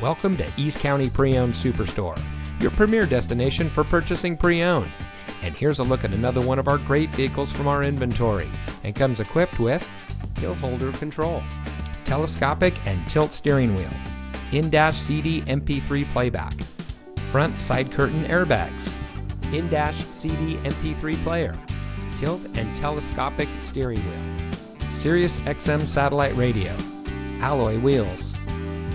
Welcome to East County Pre-Owned Superstore, your premier destination for purchasing pre-owned. And here's a look at another one of our great vehicles from our inventory, and comes equipped with tilt holder control, telescopic and tilt steering wheel, in-dash CD MP3 playback, front side curtain airbags, in-dash CD MP3 player, tilt and telescopic steering wheel, Sirius XM satellite radio, alloy wheels,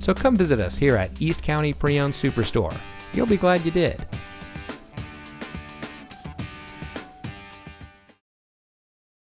So come visit us here at East County Pre-Owned Superstore. You'll be glad you did.